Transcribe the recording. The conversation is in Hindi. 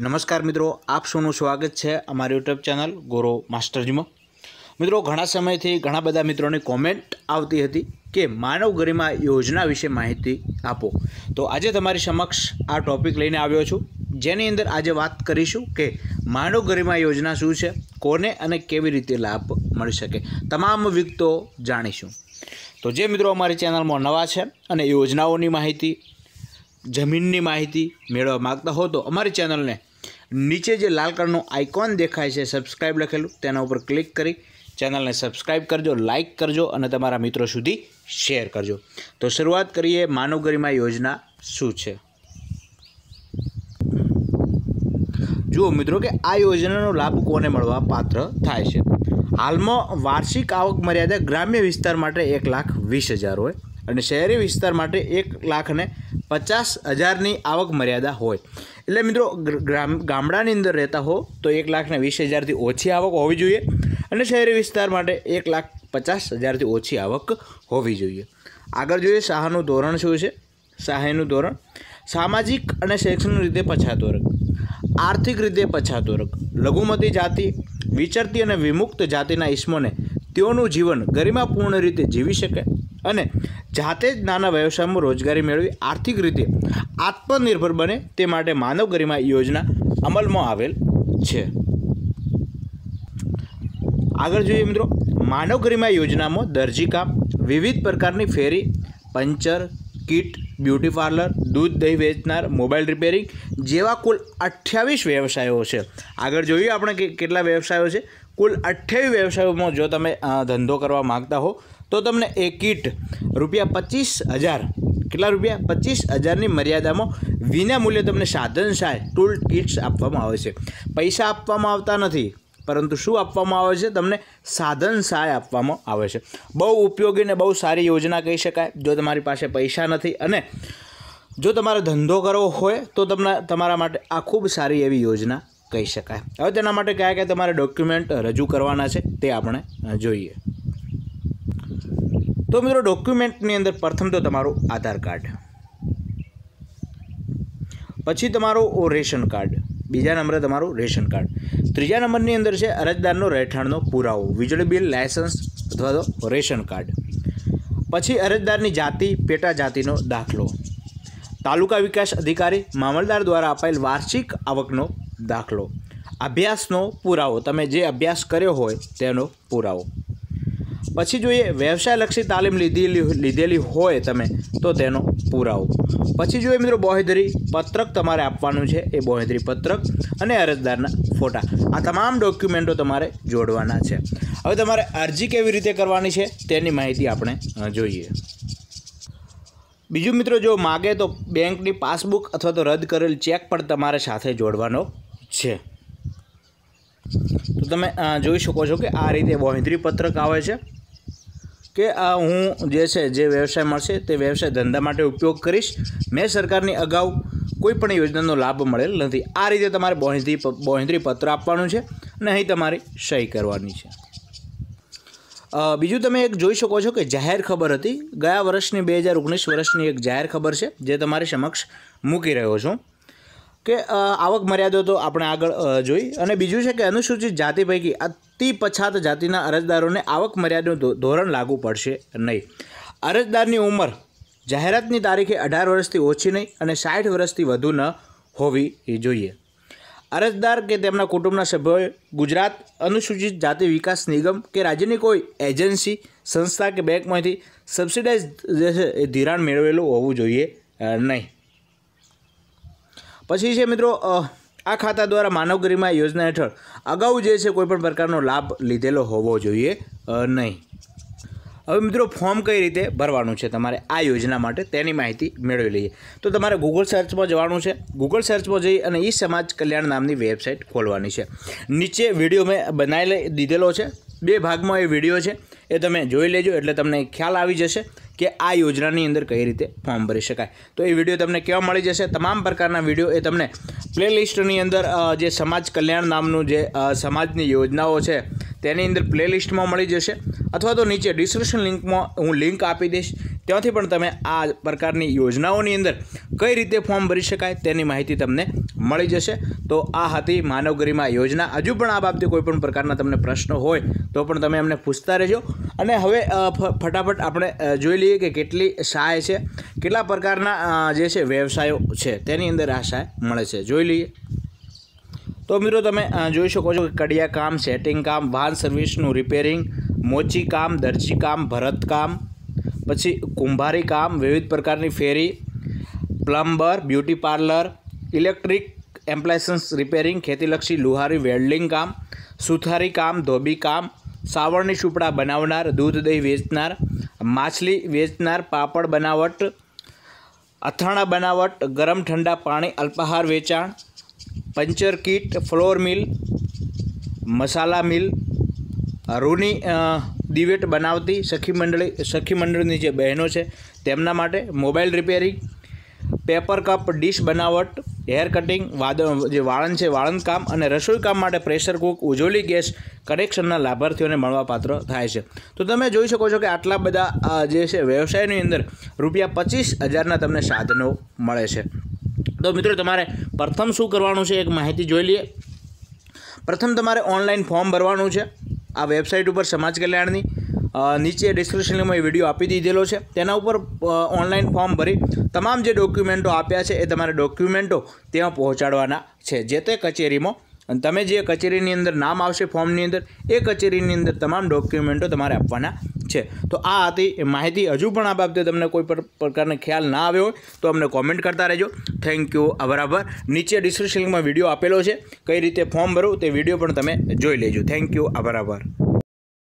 नमस्कार मित्रों, आप सौनु स्वागत है अमरी यूट्यूब चैनल गोरो मास्टरजी में। मित्रों, घणा समय थी घणा बधा मित्रों ने कॉमेंट आती थी कि मानव गरिमा योजना विषे माहिती आपो, तो आज तमारी समक्ष आ टॉपिक लईने आव्यो छुं, जेनी अंदर आज बात करीशुं के मानव गरिमा योजना शुं छे, कोने अने केवी रीते लाभ मळी शके, तमाम विगतो जाणीशुं। तो जे मित्रों अमारी चेनल में नवा छे अने योजनाओनी माहिती, जमीननी माहिती मेळवा मागता हो तो अमारी चेनल ने नीचे जो लाल कलरनो आइकॉन देखाय छे सब्सक्राइब लखेलू, तेना उपर क्लिक करी चैनल ने सब्सक्राइब करजो, लाइक करजो और तमारा मित्रों सुधी शेर करजो। तो शुरुआत करिए मानव गरिमा योजना शुं छे। जुओ मित्रों के आ योजनानो लाभ कोने मळवा पात्र थाय छे। हाल में वार्षिक आवक मर्यादा ग्राम्य विस्तार माटे 1,20,000 होय अने शहरी विस्तार माटे 1,50,000 नी आवक मर्यादा होय। एटले मित्रों गामडानी अंदर रहता हो तो 1,20,000 थी ओछी आवक होवी जोईए अने शहरी विस्तार माटे 1,50,000 थी ओछी आवक होवी जोईए। आगळ जोईए शाहनु धोरण शुं छे। शाहनु धोरण सामाजिक अने शैक्षणिक रीते पछात वर्ग, आर्थिक रीते पछात वर्ग, लघुमती जाति, विचरती अने विमुक्त जातिना ईसमोने तेओनुं जीवन गरिमापूर्ण रीते जीवी शके अने जाते ज नाना व्यवसाय में रोजगारी मेळवी आर्थिक रीते आत्मनिर्भर बने ते माटे मानव गरिमा योजना अमल में आवेल छे। आगळ जोईए मित्रों, मानव गरिमा योजना में दर्जी काम, विविध प्रकार की फेरी, पंचर किट, ब्यूटी पार्लर, दूध दही वेचनार, मोबाइल रिपेरिंग जेवा कुल 28 व्यवसायों छे। आगळ जोईए आपणे के केटला व्यवसायों छे। कुल 28 व्यवसायों में जो तमे धंधो करवा मांगता हो तो तमने एक किट ₹25,000 ₹25,000 मर्यादा में विना मूल्य तमने साधन सहाय टूल किट्स आपवामां आवे छे। पैसा आपवामां आवता नथी, परंतु शुं आपवामां आवे छे? तमने साधन सहाय आपवामां आवे छे। बहु उपयोगी ने बहु सारी योजना कही शकाय। जो तमारी पासे पैसा नथी अने जो तमारे धंधो करवो होय तो तमने तमारा माटे आ खूब सारी एवी योजना कही शकाय। हवे तेना माटे क्या क्या तमारे डॉक्यूमेंट रजू करवाना छे ते आपणे जोईए। तो मित्रों, डॉक्यूमेंटनी अंदर प्रथम तो तमारो आधार कार्ड, पछी तमारो रेशन कार्ड, बीजा नंबरे तमारो रेशन कार्ड, त्रीजा नंबरनी अंदर छे अरजदारनो રહેઠાણનો પુરાવો, વીજળી બિલ, લાયસન્સ अथवा तो रेशन कार्ड, पछी अरजदारनी जाति, पेटा जातिनो दाखलो, तालुका विकास अधिकारी मामलदार द्वारा अपायेल वार्षिक आवकनो दाखलो, अभ्यासनो पुरावो, तमे जे अभ्यास कर्यो होय तेनो पुरावो, पछी जोईए व्यवसायलक्षी तालीम लीधेली होय तमे तो तेनो पुरावो, पछी जोईए मित्रों बोहेधरी पत्रक तमारे आपवानुं छे, ए बोहेधरी पत्रक अने अरजदारना फोटा, आ तमाम डॉक्यूमेंटो तमारे जोड़वाना छे। हवे तमारे अरजी केवी रीते करवानी छे तेनी माहिती आपणे जोईए। बीजो मित्रों, जो मागे तो बेंकनी पासबुक अथवा तो रद्द करेल चेक पण तमारे साथे जोड़वानो छे। तो तमे जोई शको छो के आ रीते बोहेधरी पत्रक आवे छे के आ हूँ जे व्यवसाय मळशे ते व्यवसाय धंधा माटे उपयोग करीश, मैं सरकारनी अगाऊ कोईपण योजनानो लाभ मळेल नथी। आ रीते तमारे बोहेधरी पत्र आपवानुं छे अने अहीं तमारी सही करवानी छे। बीजू तमे एक जोई शको छो के जाहेर खबर हती, गया वर्षनी 2019 वर्षनी एक जाहेर खबर छे जे तमारी समक्ष मूकी रह्यो छुं के आवक मर्यादा तो आपणे आगळ जोई। अने बीजू छे के अनुसूचित जाति पैकी अति पछात जातिना अरजदारोने आवक मर्यादानुं धोरण लागू पड़शे नहीं। अरजदारनी उमर जाहेरातनी तारीखे 18 वर्षथी ओछी नहीं अने 60 वर्षथी वधु न होवी जोईए। अरजदार के तेमना कुटुंबना सभ्योए गुजरात अनुसूचित जाति विकास निगम के राज्यनी कोई एजेंसी, संस्था के बेंकमांथी सब्सिडाइज धिराण मेळवेलुं होवुं जोईए नहीं। पछी छे मित्रों, आ खाता द्वारा मानव गरिमा योजना हेठळ अगाऊ जे छे कोईपण प्रकारनो लाभ लीधेलो होवो जोईए नहीं। हवे मित्रों, फॉर्म कई रीते भरवानुं छे तमारे आ योजना माटे तेनी माहिती मेळवी लईए। तो तमारे गूगल सर्च में जवानुं छे। गूगल सर्च में जई अने ई समाज कल्याण नामनी वेबसाइट खोलवानी छे। नीचे विडियो में बनावी दीधेलो छे, बे भागमां ए विडियो छे, ए तमे जोई लेजो एटले तमने ख्याल आवी जशे कि आ योजनानी अंदर कई रीते फॉर्म भरी शकाय। तो ए विडियो तमने केवा मळी जशे। तमाम प्रकारना विडियो ए तमने प्लेलिस्टनी अंदर जे समाज कल्याण नामनुं जे समाजनी योजनाओ छे तेनी अंदर प्लेलिस्ट में मळी जशे अथवा तो नीचे डिस्क्रिप्शन लिंक में हूँ लिंक आपी दईश, त्यांथी पण तमे आ प्रकार की योजनाओनी अंदर कई रीते फॉर्म भरी शकाय तेनी माहिती तमने मळी जशे। तो आ हती मानव गरिमा योजना। हजू पण आ बाबते कोईपण प्रकारना तमने प्रश्न होय तो पण तमे अमने पूछता रहेजो। अने हवे फटाफट आपणे जोई लईए के केटली सहाय छे, केटला प्रकारना जे छे व्यवसायो छे तेनी अंदर आ सहाय मळे छे, जोई लईए। तो मित्रों तमे जोई शको छो के कड़िया काम, सेटिंग काम, वाहन सर्विसनु रिपेरिंग, मोची काम, दर्जी काम, भरत काम, पछी कुंभारी काम, विविध प्रकारनी फेरी, plumber, beauty parlour, electric appliances repairing, खेतीलक्षी, लुहारी, वेल्डिंग काम, सुथारी काम, धोबी काम, सावरनी सूपड़ा बनावनार, दूध दही वेचनार, मछली वेचनार, पापड़ बनावट, अथाणा बनावट, गरम ठंडा पानी अल्पाहार वेचाण, puncture kit, flour mill, masala mill, रूनी दीवेट बनावती सखी मंडली जे बहनों है तेमना माटे, mobile repairing, paper cup dish बनावट, हेयर कटिंग, वाळन है वाळन काम और रसोई काम माटे प्रेशर कूक, उजोली गैस कनेक्शनना लाभार्थीओने मळवापात्र थाय छे। तो तमे जोई शको छो के आटला बधा जे छे व्यवसायनी अंदर रूपिया 25,000 तमने साधनों मळे छे। तो मित्रों तमारे प्रथम शू करवानुं छे एक माहिती जोई लीए। प्रथम तमारे ऑनलाइन फॉर्म भरवानुं छे आ वेबसाइट पर समाज कल्याणनी, नीचे डिस्क्रिप्शन में विडियो आपी दीधेलो छे, तेना उपर ऑनलाइन फॉर्म भरी तमाम जे डॉक्यूमेंटो आप्या छे ए तमारे डॉक्यूमेंटो त्यां पहोंचाडवाना छे, जे ते कचेरीमां। अने तमे जे कचेरीनी अंदर नाम आवशे फॉर्मनी अंदर ए कचेरीनी अंदर तमाम डॉक्यूमेंटो तमारे आपवाना छे। तो आ हती माहिती। हजू पण आ बाबते तमने कोई प्रकारनो ख्याल ना आव्यो होय तो अमने कॉमेंट करता रहेजो। Thank you. बराबर नीचे डिस्क्रिप्शन में विडियो आपेलो छे कई रीते फॉर्म भरवू ते विडियो पण तमे जोई लेजो। Thank you. बराबर।